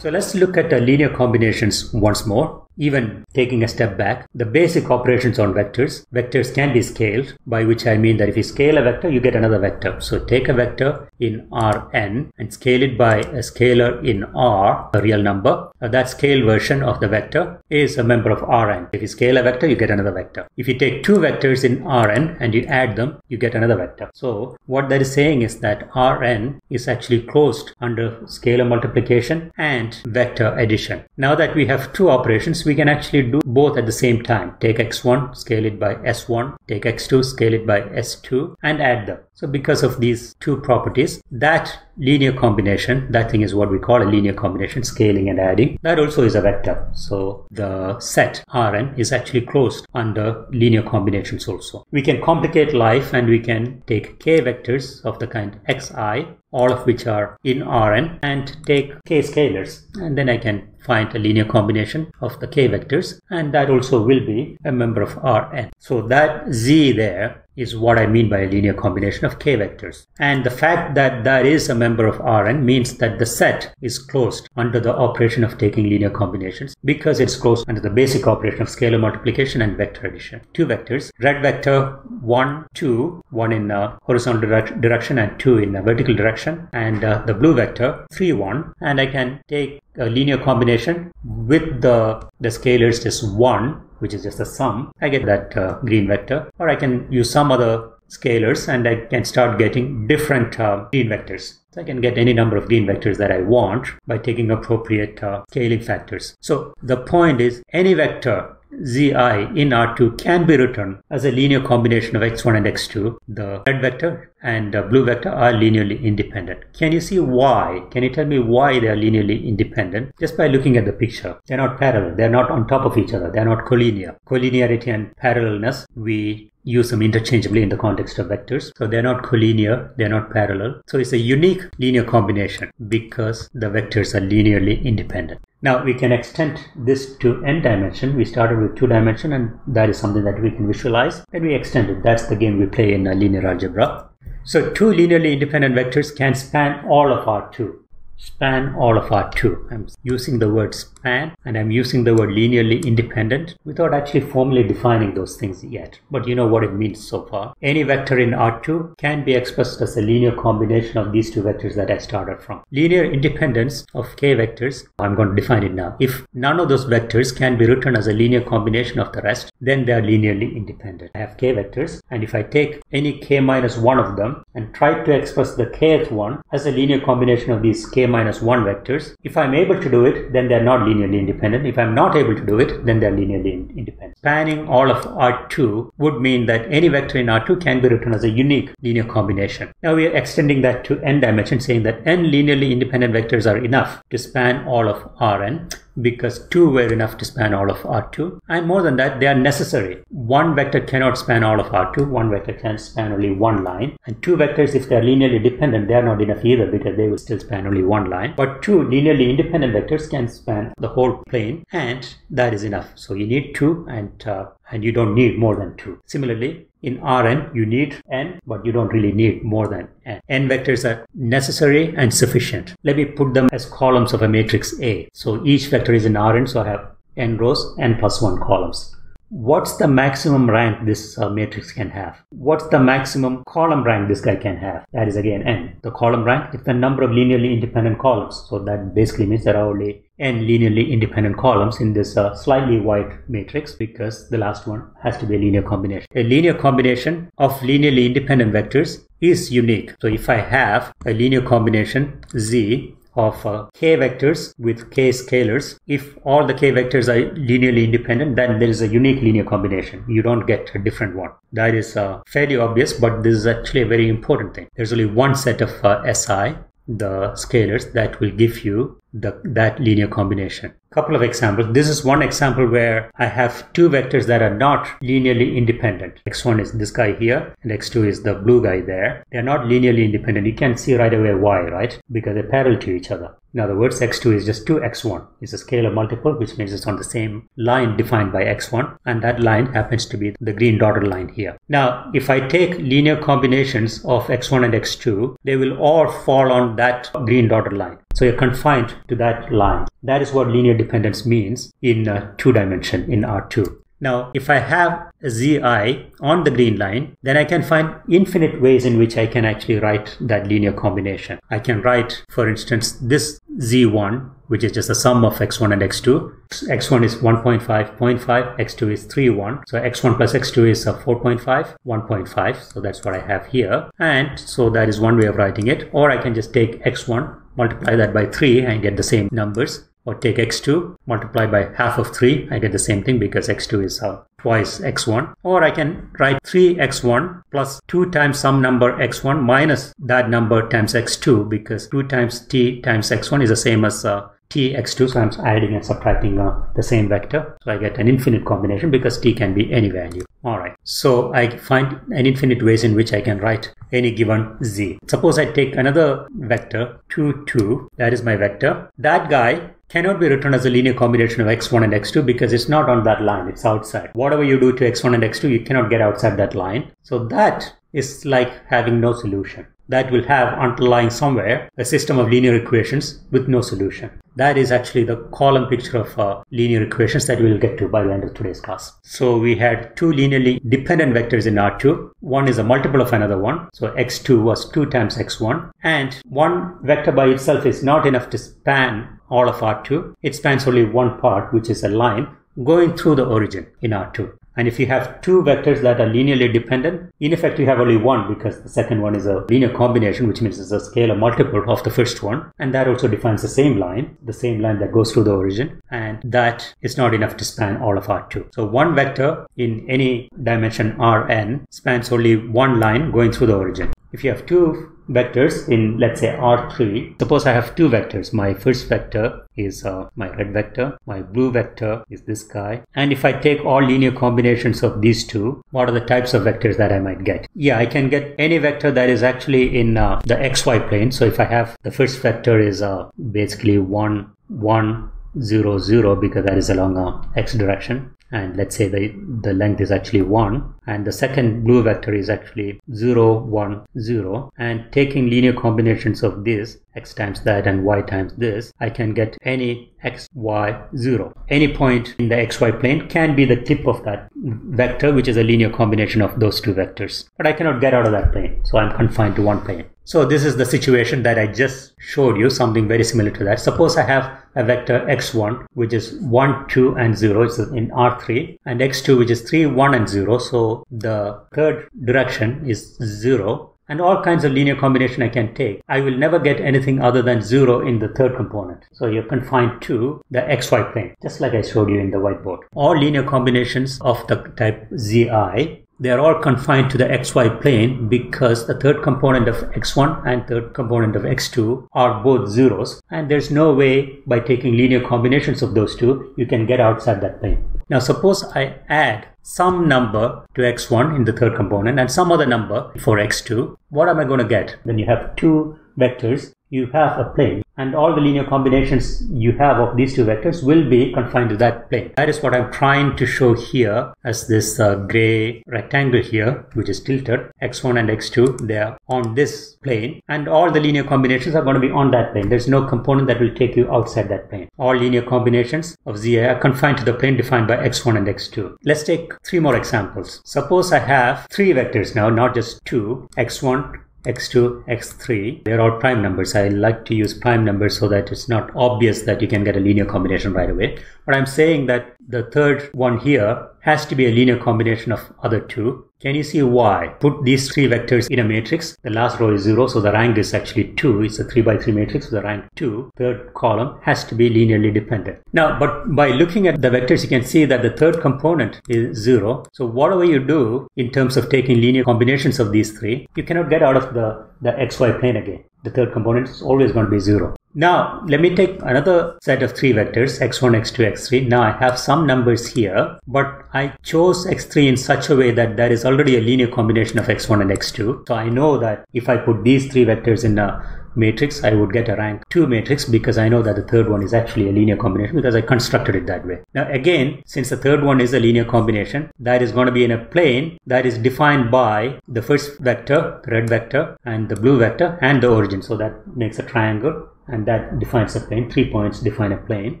So let's look at linear combinations once more. Even taking a step back, the basic operations on vectors. Vectors can be scaled, by which I mean that if you scale a vector, you get another vector. So take a vector in Rn and scale it by a scalar in R, a real number. That scale version of the vector is a member of Rn. If you scale a vector, you get another vector. If you take two vectors in Rn and you add them, you get another vector. So what that is saying is that Rn is actually closed under scalar multiplication and vector addition. Now that we have two operations, we can actually do both at the same time. Take x1, scale it by s1, take x2, scale it by s2, and add them. So because of these two properties, that linear combination, that thing is what we call a linear combination, scaling and adding, that also is a vector. So the set Rn is actually closed under linear combinations also. We can complicate life and we can take k vectors of the kind xi, all of which are in Rn, and take k scalars, and then I can find a linear combination of the k vectors, and that also will be a member of Rn. So that z there is what I mean by a linear combination of k vectors. And the fact that that is a member of Rn means that the set is closed under the operation of taking linear combinations, because it's closed under the basic operation of scalar multiplication and vector addition. Two vectors, red vector 1, 2, one in horizontal direction and two in vertical direction, and the blue vector 3, 1, and I can take a linear combination with the scalars just 1, which is just the sum. I get that green vector, or I can use some other scalars and I can start getting different green vectors. So I can get any number of green vectors that I want by taking appropriate scaling factors. So the point is, any vector zi in R2 can be written as a linear combination of x1 and x2. The red vector and the blue vector are linearly independent. Can you see why? Can you tell me why they are linearly independent? Just by looking at the picture. They're not parallel. They're not on top of each other. They're not collinear. Collinearity and parallelness, we use them interchangeably in the context of vectors. So they're not collinear. They're not parallel. So it's a unique linear combination because the vectors are linearly independent. Now we can extend this to n dimension. We started with 2 dimension, and that is something that we can visualize. Then we extend it. That's the game we play in linear algebra. So two linearly independent vectors can span all of R2. Span all of R2. I'm using the word span and I'm using the word linearly independent without actually formally defining those things yet. But you know what it means so far. Any vector in R2 can be expressed as a linear combination of these two vectors that I started from. Linear independence of k vectors, I'm going to define it now. If none of those vectors can be written as a linear combination of the rest, then they are linearly independent. I have k vectors, and if I take any k minus 1 of them and try to express the kth one as a linear combination of these k minus 1 vectors, if I'm able to do it, then they're not linearly independent. If I'm not able to do it, then they're linearly independent. Spanning all of R2 would mean that any vector in R2 can be written as a unique linear combination. Now we are extending that to n dimension, saying that n linearly independent vectors are enough to span all of Rn, because 2 were enough to span all of R2, and more than that, they are necessary. One vector cannot span all of R2, one vector can span only one line, and two vectors, if they are linearly dependent, they are not enough either, because they will still span only one line. But two linearly independent vectors can span the whole plane, and that is enough. So you need 2, and you don't need more than 2. Similarly, in Rn, you need n, but you don't really need more than n. N vectors are necessary and sufficient. Let me put them as columns of a matrix A. So each vector is in Rn, so I have n rows, n plus 1 columns. What's the maximum rank this matrix can have? What's the maximum column rank this guy can have? That is again n. The column rank is the number of linearly independent columns. So that basically means there are only n linearly independent columns in this slightly wide matrix, because the last one has to be a linear combination. A linear combination of linearly independent vectors is unique. So if I have a linear combination z of k vectors with k scalars, if all the k vectors are linearly independent, then there is a unique linear combination. You don't get a different one. That is fairly obvious, but this is actually a very important thing. There's only one set of SI, the scalars, that will give you that linear combination. Couple of examples. This is one example where I have two vectors that are not linearly independent. X1 is this guy here, and X2 is the blue guy there. They're not linearly independent. You can see right away why, right? Because they're parallel to each other. In other words, X2 is just 2 X1. It's a scalar multiple, which means it's on the same line defined by X1, and that line happens to be the green dotted line here. Now, if I take linear combinations of X1 and X2, they will all fall on that green dotted line. So you're confined to that line. That is what linear dependence means in two dimension in R2. Now, if I have a zi on the green line, then I can find infinite ways in which I can actually write that linear combination. I can write, for instance, this z1, which is just the sum of x1 and x2. x1 is 1.5, 0.5, x2 is 3, 1. So x1 plus x2 is 4.5, 1.5. So that's what I have here. And so that is one way of writing it. Or I can just take x1, multiply that by 3 and get the same numbers. Or take x2, multiply by half of 3, I get the same thing because x2 is twice x1. Or I can write 3x1 plus 2 times some number x1 minus that number times x2, because 2 times t times x1 is the same as tx2, so I'm adding and subtracting the same vector. So I get an infinite combination because t can be any value. Alright, so I find an infinite ways in which I can write any given z. Suppose I take another vector, 2, 2, that is my vector. That guy cannot be written as a linear combination of x1 and x2 because it's not on that line, it's outside. Whatever you do to x1 and x2, you cannot get outside that line. So that is like having no solution. That will have underlying somewhere a system of linear equations with no solution. That is actually the column picture of linear equations that we will get to by the end of today's class. So we had two linearly dependent vectors in R2. One is a multiple of another one. So x2 was 2 times x1. And one vector by itself is not enough to span all of R2. It spans only one part, which is a line going through the origin in R2. And if you have two vectors that are linearly dependent, in effect you have only one, because the second one is a linear combination, which means it's a scalar multiple of the first one. And that also defines the same line that goes through the origin. And that is not enough to span all of R2. So one vector in any dimension Rn spans only one line going through the origin. If you have two vectors in, let's say, R3, suppose I have two vectors. My first vector is my red vector, my blue vector is this guy. And if I take all linear combinations of these two, what are the types of vectors that I might get? Yeah, I can get any vector that is actually in the xy plane. So if I have the first vector is basically 1, 1, 0, 0, because that is along x direction. And let's say the length is actually 1, and the second blue vector is actually 0, 1, 0. And taking linear combinations of this, x times that and y times this, I can get any x, y, 0. Any point in the xy plane can be the tip of that vector, which is a linear combination of those two vectors. But I cannot get out of that plane, so I'm confined to one plane. So this is the situation that I just showed you, something very similar to that. Suppose I have a vector x1, which is 1, 2 and 0, it's in R3, and x2, which is 3, 1 and 0, so the third direction is 0. And all kinds of linear combination I can take. I will never get anything other than 0 in the third component. So you're confined to the xy plane, just like I showed you in the whiteboard. All linear combinations of the type zi, they are all confined to the xy plane because the third component of x1 and third component of x2 are both zeros. And there's no way by taking linear combinations of those two, you can get outside that plane. Now suppose I add some number to x1 in the third component and some other number for x2. What am I going to get? When you have two vectors, you have a plane, and all the linear combinations you have of these two vectors will be confined to that plane. That is what I'm trying to show here as this gray rectangle here, which is tilted. x1 and x2, they are on this plane, and all the linear combinations are going to be on that plane. There's no component that will take you outside that plane. All linear combinations of zi are confined to the plane defined by x1 and x2. Let's take three more examples. Suppose I have three vectors now, not just two, x1, x2, x3, they're all prime numbers. I like to use prime numbers so that it's not obvious that you can get a linear combination right away. But I'm saying that the third one here has to be a linear combination of other two. Can you see why? Put these three vectors in a matrix. The last row is 0, so the rank is actually 2. It's a 3 by 3 matrix with a rank 2. Third column has to be linearly dependent. Now, but by looking at the vectors, you can see that the third component is 0. So whatever you do in terms of taking linear combinations of these three, you cannot get out of the xy plane again. The third component is always going to be 0. Now, let me take another set of three vectors, x1, x2, x3. Now, I have some numbers here, but I chose x3 in such a way that there is already a linear combination of x1 and x2. So I know that if I put these three vectors in a matrix, I would get a rank 2 matrix, because I know that the third one is actually a linear combination because I constructed it that way. Now again, since the third one is a linear combination, that is going to be in a plane that is defined by the first vector, the red vector, and the blue vector, and the origin. So that makes a triangle. and that defines a plane. 3 points define a plane,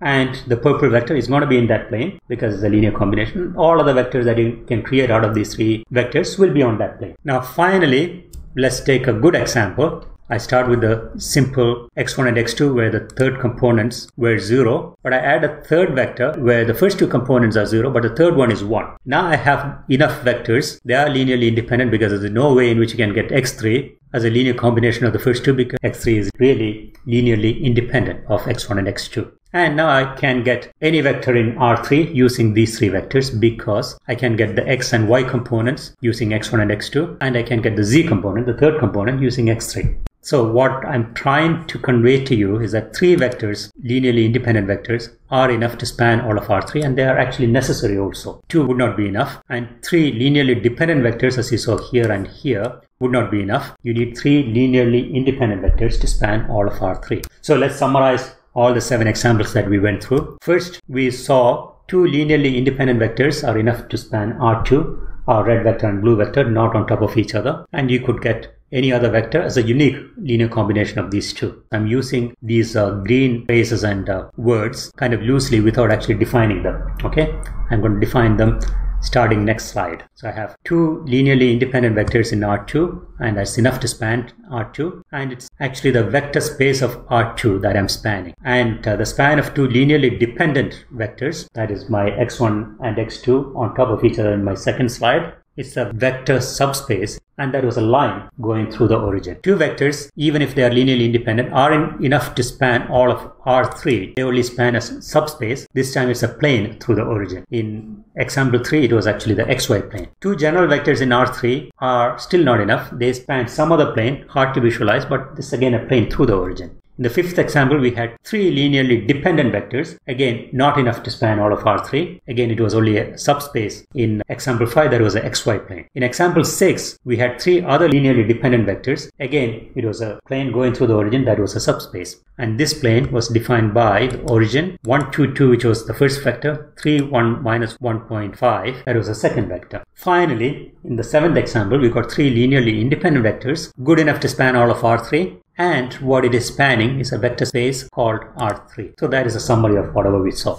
and the purple vector is going to be in that plane because it's a linear combination. All of the vectors that you can create out of these three vectors will be on that plane. Now finally, let's take a good example. I start with the simple x1 and x2 where the third components were 0, but I add a third vector where the first two components are 0 but the third one is 1. Now I have enough vectors. They are linearly independent because there's no way in which you can get x3 as a linear combination of the first two, because x3 is really linearly independent of x1 and x2. And now I can get any vector in R3 using these three vectors, because I can get the x and y components using x1 and x2, and I can get the z component, the third component, using x3. So what I'm trying to convey to you is that three vectors, linearly independent vectors, are enough to span all of R3, and they are actually necessary also. Two would not be enough, and three linearly dependent vectors, as you saw here and here, would not be enough. You need three linearly independent vectors to span all of R3. So let's summarize all the 7 examples that we went through. First, we saw two linearly independent vectors are enough to span R2, our red vector and blue vector, not on top of each other, and you could get any other vector as a unique linear combination of these two. I'm using these green phrases and words kind of loosely without actually defining them. Okay, I'm going to define them starting next slide. So I have two linearly independent vectors in R2, and that's enough to span R2, and it's actually the vector space of R2 that I'm spanning. And the span of two linearly dependent vectors, that is my x1 and x2 on top of each other in my second slide, it's a vector subspace, and that was a line going through the origin. Two vectors, even if they are linearly independent, aren't enough to span all of R3. They only span a subspace. This time it's a plane through the origin. In example 3, it was actually the xy plane. Two general vectors in R3 are still not enough. They span some other plane, hard to visualize, but this is again a plane through the origin. In the 5th example, we had three linearly dependent vectors. Again, not enough to span all of R3. Again, it was only a subspace. In example 5, that was an xy plane. In example 6, we had three other linearly dependent vectors. Again, it was a plane going through the origin, that was a subspace. And this plane was defined by the origin 1, 2, 2, which was the first vector, 3, 1, minus 1.5, that was the second vector. Finally, in the 7th example, we got three linearly independent vectors, good enough to span all of R3. And what it is spanning is a vector space called R3. So that is a summary of whatever we saw.